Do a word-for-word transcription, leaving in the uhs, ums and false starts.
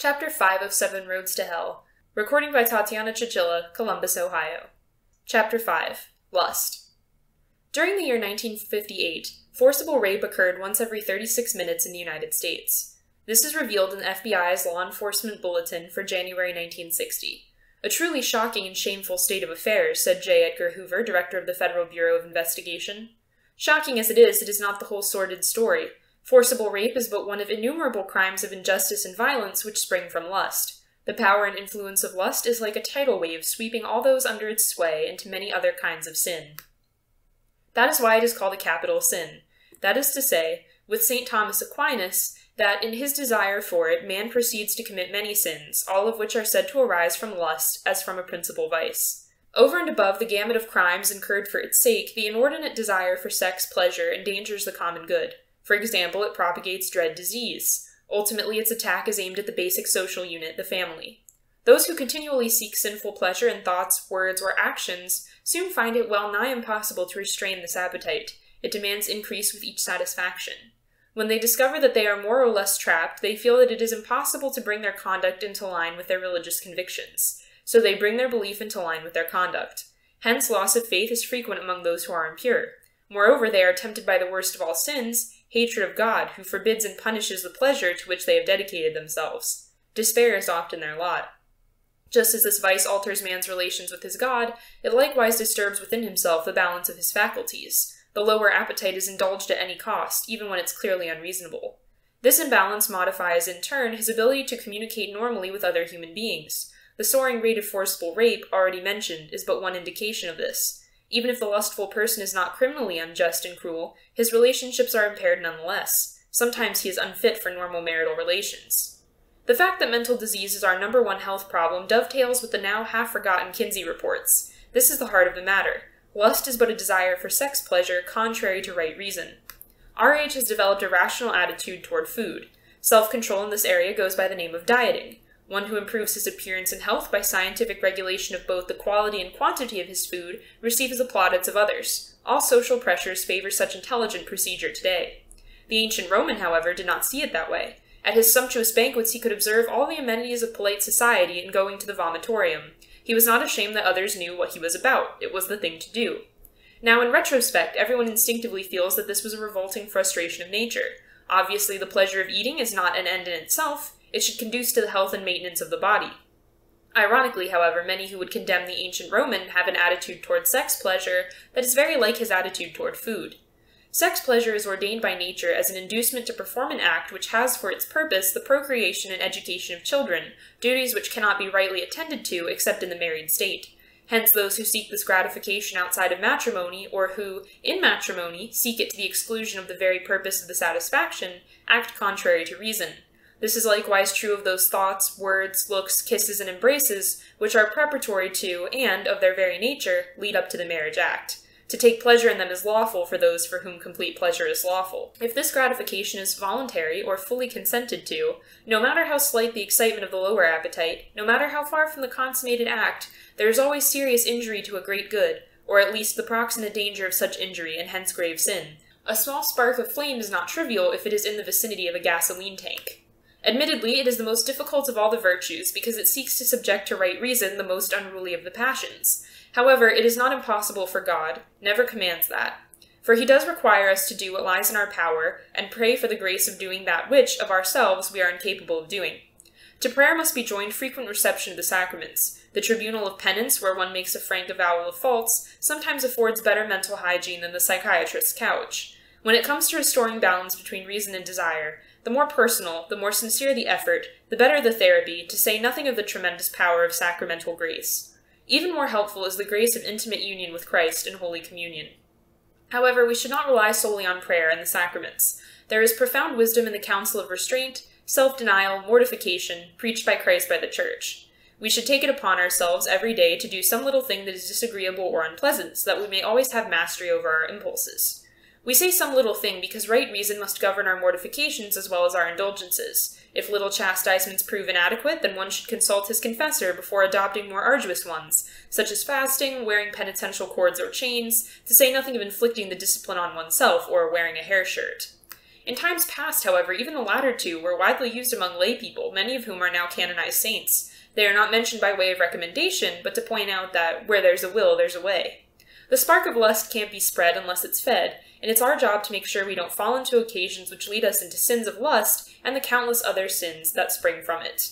Chapter five of Seven Roads to Hell. Recording by Tatiana Chichilla, Columbus, Ohio. Chapter five. Lust. During the year nineteen fifty-eight, forcible rape occurred once every thirty-six minutes in the United States. This is revealed in the F B I's Law Enforcement Bulletin for January nineteen sixty. "A truly shocking and shameful state of affairs," said J. Edgar Hoover, director of the Federal Bureau of Investigation. "Shocking as it is, it is not the whole sordid story. Forcible rape is but one of innumerable crimes of injustice and violence which spring from lust. The power and influence of lust is like a tidal wave sweeping all those under its sway into many other kinds of sin. That is why it is called a capital sin. That is to say, with Saint Thomas Aquinas, that in his desire for it, man proceeds to commit many sins, all of which are said to arise from lust as from a principal vice. Over and above the gamut of crimes incurred for its sake, the inordinate desire for sex pleasure endangers the common good. For example, it propagates dread disease. Ultimately, its attack is aimed at the basic social unit, the family. Those who continually seek sinful pleasure in thoughts, words, or actions soon find it well nigh impossible to restrain this appetite. It demands increase with each satisfaction. When they discover that they are more or less trapped, they feel that it is impossible to bring their conduct into line with their religious convictions, so they bring their belief into line with their conduct. Hence, loss of faith is frequent among those who are impure. Moreover, they are tempted by the worst of all sins, hatred of God, who forbids and punishes the pleasure to which they have dedicated themselves. Despair is often their lot. Just as this vice alters man's relations with his God, it likewise disturbs within himself the balance of his faculties. The lower appetite is indulged at any cost, even when it's clearly unreasonable. This imbalance modifies, in turn, his ability to communicate normally with other human beings. The soaring rate of forcible rape, already mentioned, is but one indication of this. Even if the lustful person is not criminally unjust and cruel, his relationships are impaired nonetheless. Sometimes he is unfit for normal marital relations. The fact that mental disease is our number one health problem dovetails with the now half-forgotten Kinsey reports. This is the heart of the matter. Lust is but a desire for sex pleasure, contrary to right reason. Our age has developed a rational attitude toward food. Self-control in this area goes by the name of dieting. One who improves his appearance and health by scientific regulation of both the quality and quantity of his food receives the plaudits of others. All social pressures favor such intelligent procedure today. The ancient Roman, however, did not see it that way. At his sumptuous banquets he could observe all the amenities of polite society in going to the vomitorium. He was not ashamed that others knew what he was about. It was the thing to do. Now, in retrospect, everyone instinctively feels that this was a revolting frustration of nature. Obviously, the pleasure of eating is not an end in itself. It should conduce to the health and maintenance of the body. Ironically, however, many who would condemn the ancient Roman have an attitude toward sex pleasure that is very like his attitude toward food. Sex pleasure is ordained by nature as an inducement to perform an act which has for its purpose the procreation and education of children, duties which cannot be rightly attended to except in the married state. Hence those who seek this gratification outside of matrimony, or who, in matrimony, seek it to the exclusion of the very purpose of the satisfaction, act contrary to reason. This is likewise true of those thoughts, words, looks, kisses, and embraces which are preparatory to, and, of their very nature, lead up to the marriage act. To take pleasure in them is lawful for those for whom complete pleasure is lawful. If this gratification is voluntary or fully consented to, no matter how slight the excitement of the lower appetite, no matter how far from the consummated act, there is always serious injury to a great good, or at least the proximate danger of such injury, and hence grave sin. A small spark of flame is not trivial if it is in the vicinity of a gasoline tank. Admittedly, it is the most difficult of all the virtues, because it seeks to subject to right reason the most unruly of the passions. However, it is not impossible, for God never commands that. For he does require us to do what lies in our power, and pray for the grace of doing that which, of ourselves, we are incapable of doing. To prayer must be joined frequent reception of the sacraments. The tribunal of penance, where one makes a frank avowal of faults, sometimes affords better mental hygiene than the psychiatrist's couch. When it comes to restoring balance between reason and desire, the more personal, the more sincere the effort, the better the therapy, to say nothing of the tremendous power of sacramental grace. Even more helpful is the grace of intimate union with Christ in Holy Communion. However, we should not rely solely on prayer and the sacraments. There is profound wisdom in the counsel of restraint, self-denial, mortification, preached by Christ by the Church. We should take it upon ourselves every day to do some little thing that is disagreeable or unpleasant, so that we may always have mastery over our impulses. We say some little thing because right reason must govern our mortifications as well as our indulgences. If little chastisements prove inadequate, then one should consult his confessor before adopting more arduous ones, such as fasting, wearing penitential cords or chains, to say nothing of inflicting the discipline on oneself, or wearing a hair shirt. In times past, however, even the latter two were widely used among lay people, many of whom are now canonized saints. They are not mentioned by way of recommendation, but to point out that where there's a will, there's a way. The spark of lust can't be spread unless it's fed, and it's our job to make sure we don't fall into occasions which lead us into sins of lust and the countless other sins that spring from it.